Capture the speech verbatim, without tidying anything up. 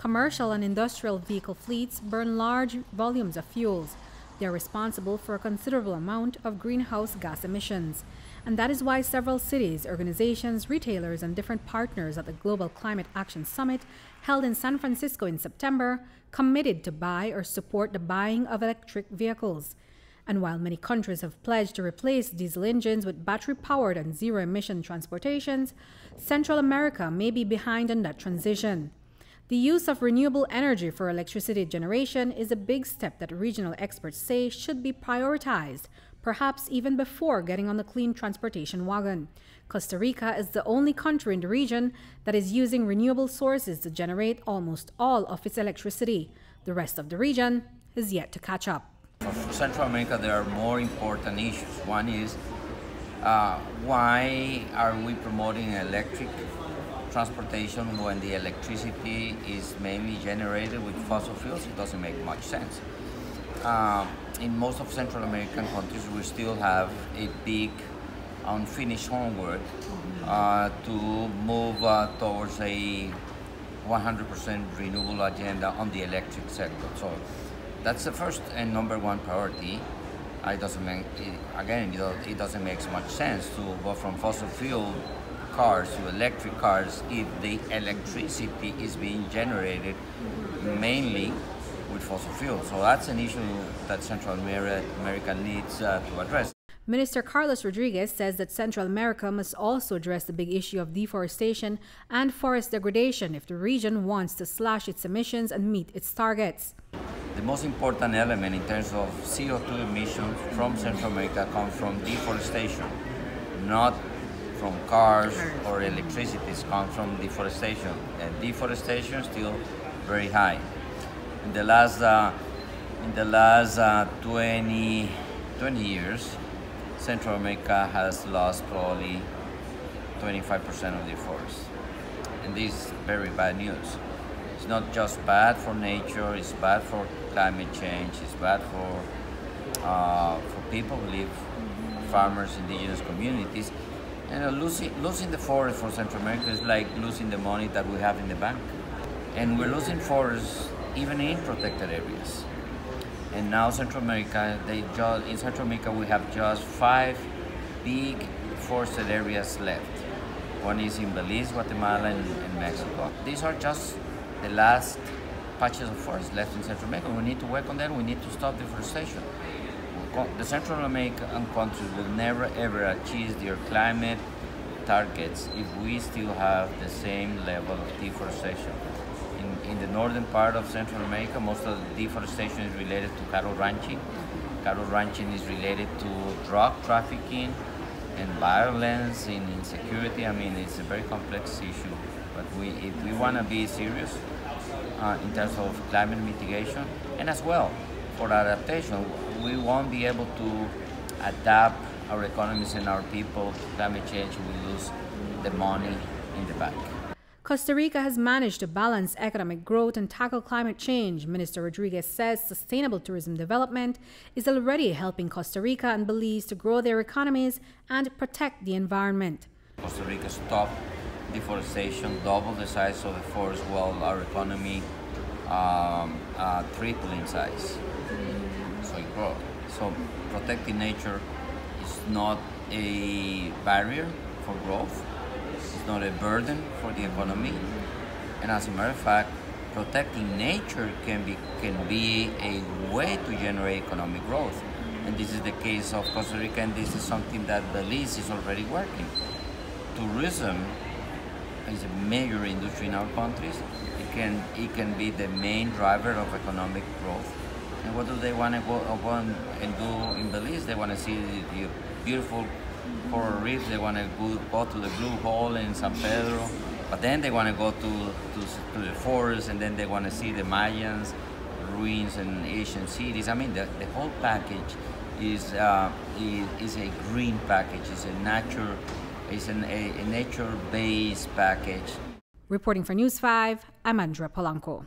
Commercial and industrial vehicle fleets burn large volumes of fuels. They are responsible for a considerable amount of greenhouse gas emissions. And that is why several cities, organizations, retailers, and different partners at the Global Climate Action Summit held in San Francisco in September committed to buy or support the buying of electric vehicles. And while many countries have pledged to replace diesel engines with battery-powered and zero-emission transportations, Central America may be behind in that transition. The use of renewable energy for electricity generation is a big step that regional experts say should be prioritized, perhaps even before getting on the clean transportation wagon. Costa Rica is the only country in the region that is using renewable sources to generate almost all of its electricity. The rest of the region is yet to catch up. For Central America, there are more important issues. One is, uh, why are we promoting electric transportation when the electricity is mainly generated with fossil fuels? It doesn't make much sense. Uh, in most of Central American countries, we still have a big unfinished homework uh, to move uh, towards a one hundred percent renewable agenda on the electric sector. So that's the first and number one priority. It doesn't make, it, again, it doesn't make much sense to go from fossil fuel cars to electric cars if the electricity is being generated mainly with fossil fuel. So that's an issue that Central America needs uh, to address. Minister Carlos Rodriguez says that Central America must also address the big issue of deforestation and forest degradation if the region wants to slash its emissions and meet its targets. The most important element in terms of C O two emissions from Central America comes from deforestation, not from cars or electricity. Comes from deforestation, and deforestation is still very high. In the last, uh, in the last uh, twenty, twenty years, Central America has lost probably twenty-five percent of their forest, and this is very bad news. It's not just bad for nature; it's bad for climate change. It's bad for uh, for people who live, farmers, indigenous communities. You know, losing, losing the forest for Central America is like losing the money that we have in the bank. And we're losing forests even in protected areas. And now Central America, they just, in Central America we have just five big forested areas left. One is in Belize, Guatemala, and, and Mexico. These are just the last patches of forest left in Central America. We need to work on that. We need to stop deforestation. The Central American countries will never ever achieve their climate targets if we still have the same level of deforestation. In, in the northern part of Central America, most of the deforestation is related to cattle ranching. Cattle ranching is related to drug trafficking and violence and insecurity. I mean, it's a very complex issue, but we, if we want to be serious uh, in terms of climate mitigation and as well for adaptation, we won't be able to adapt our economies and our people to climate change. We lose the money in the bank. Costa Rica has managed to balance economic growth and tackle climate change. Minister Rodriguez says sustainable tourism development is already helping Costa Rica and Belize to grow their economies and protect the environment. Costa Rica stopped deforestation, doubled the size of the forest, while our economy um, uh, tripled in size. Grow. So protecting nature is not a barrier for growth, it's not a burden for the economy, and as a matter of fact, protecting nature can be, can be a way to generate economic growth. And this is the case of Costa Rica, and this is something that Belize is already working. Tourism is a major industry in our countries. It can, it can be the main driver of economic growth. And what do they want to go upon and do in Belize? They want to see the beautiful coral reefs. They want to go, go to the Blue Hole in San Pedro. But then they want to go to, to, to the forest, and then they want to see the Mayans, ruins, and Asian cities. I mean, the, the whole package is, uh, is, is a green package. It's a nature, it's an, a, a nature-based package. Reporting for News five, I'm Andrea Polanco.